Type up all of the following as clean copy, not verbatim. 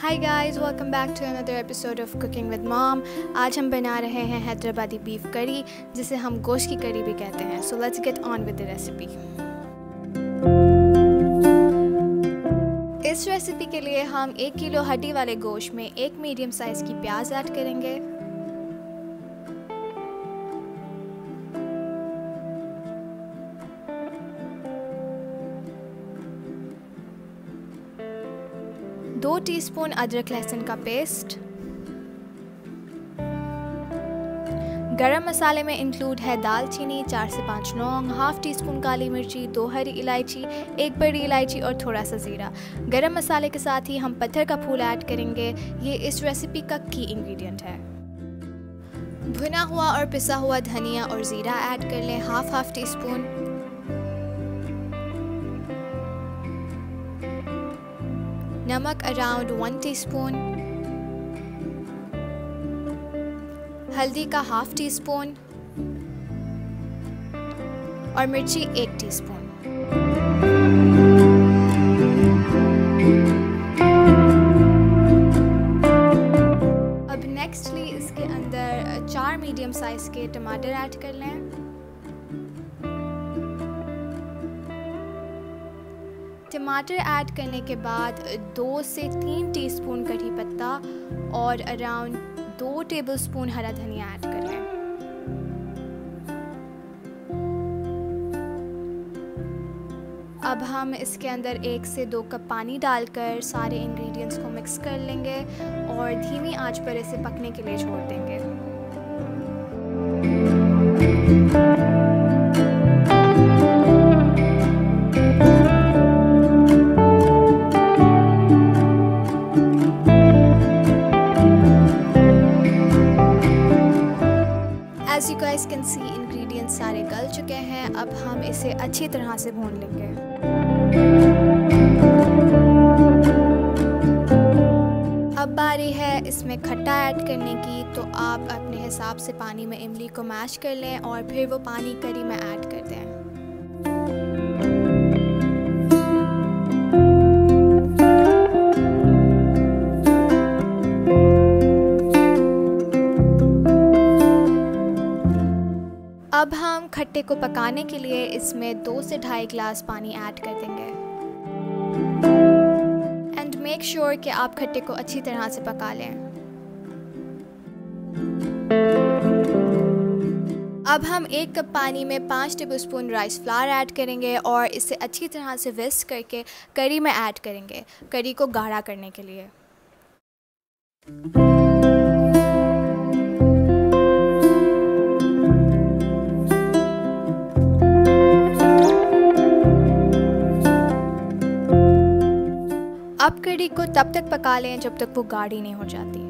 Hi guys, welcome back to another episode of cooking with mom. आज हम बना रहे हैं हैदराबादी बीफ करी, जिसे हम गोश्त की करी भी कहते हैं। So let's get on with the recipe. इस रेसिपी के लिए हम 1 किलो हड्डी वाले गोश्त में 1 मीडियम साइज़ की प्याज ऐड करेंगे। दो टीस्पून अदरक लहसुन का पेस्ट। गरम मसाले में इंक्लूड है दालचीनी, 4 से 5 लौंग, हाफ टीस्पून काली मिर्ची, 2 हरी इलायची, 1 बड़ी इलायची और थोड़ा सा ज़ीरा। गरम मसाले के साथ ही हम पत्थर का फूल ऐड करेंगे, ये इस रेसिपी का की इंग्रेडिएंट है। भुना हुआ और पिसा हुआ धनिया और ज़ीरा ऐड कर लें, हाफ टीस्पून। नमक अराउंड 1 टीस्पून। हल्दी का हाफ टीस्पून और मिर्ची 1 टीस्पून। अब नेक्स्टली इसके अंदर 4 मीडियम साइज के टमाटर ऐड कर लें। टमाटर ऐड करने के बाद 2 से 3 टीस्पून करी पत्ता और अराउंड 2 टेबलस्पून हरा धनिया ऐड कर लें। अब हम इसके अंदर 1 से 2 कप पानी डालकर सारे इंग्रेडिएंट्स को मिक्स कर लेंगे और धीमी आंच पर इसे पकने के लिए छोड़ देंगे। As you guys can see, ingredients सारे गल चुके हैं। अब हम इसे अच्छी तरह से भून लेंगे। अब बारी है इसमें खट्टा ऐड करने की, तो आप अपने हिसाब से पानी में इमली को मैश कर लें और फिर वो पानी करी में ऐड कर दें। अब हम खट्टे को पकाने के लिए इसमें 2 से ढाई ग्लास पानी ऐड कर देंगे। एंड मेक श्योर कि आप खट्टे को अच्छी तरह से पका लें। अब हम 1 कप पानी में 5 टेबलस्पून राइस फ्लावर ऐड करेंगे और इसे अच्छी तरह से विस्क करके करी में ऐड करेंगे, करी को गाढ़ा करने के लिए। अब कड़ी को तब तक पका लें जब तक वो गाढ़ी नहीं हो जाती।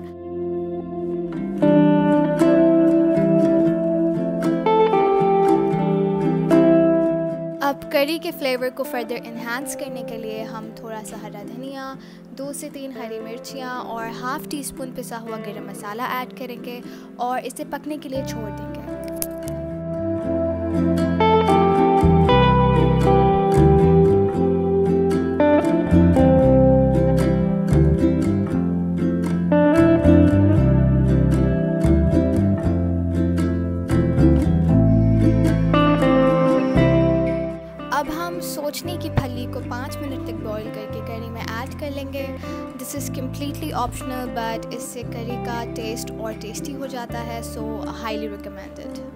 अब कड़ी के फ्लेवर को फर्दर इन्हांस करने के लिए हम थोड़ा सा हरा धनिया, 2 से 3 हरी मिर्चियाँ और हाफ टीस्पून पिसा हुआ गरम मसाला ऐड करेंगे और इसे पकने के लिए छोड़ देंगे। अब हम सोचने की फली को 5 मिनट तक बॉईल करके करी में ऐड कर लेंगे। This is completely optional, but इससे करी का टेस्ट और टेस्टी हो जाता है, सो हाईली रिकमेंडेड।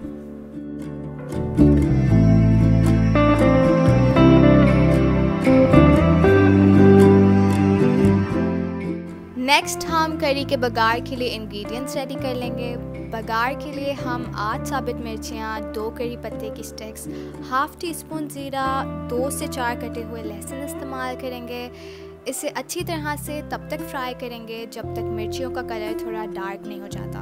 नेक्स्ट हम करी के बघार के लिए इंग्रेडिएंट्स रेडी कर लेंगे। बघार के लिए हम 8 साबित मिर्चियाँ, 2 करी पत्ते की स्टिक्स, हाफ टीस्पून ज़ीरा, 2 से 4 कटे हुए लहसुन इस्तेमाल करेंगे। इसे अच्छी तरह से तब तक फ्राई करेंगे जब तक मिर्चियों का कलर थोड़ा डार्क नहीं हो जाता।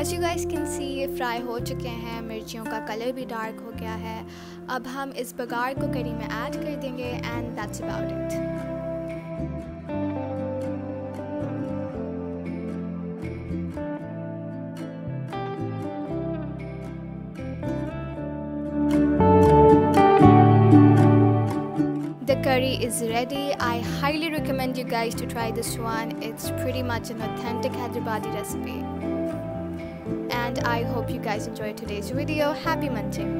As you guys can see, ये फ्राई हो चुके हैं, मिर्चियों का कलर भी डार्क हो गया है। अब हम इस बघार को करी में ऐड कर देंगे and that's about it. curry is ready. I highly recommend you guys to try this one. It's pretty much an authentic Hyderabadi recipe. And I hope you guys enjoyed today's video. Happy munching!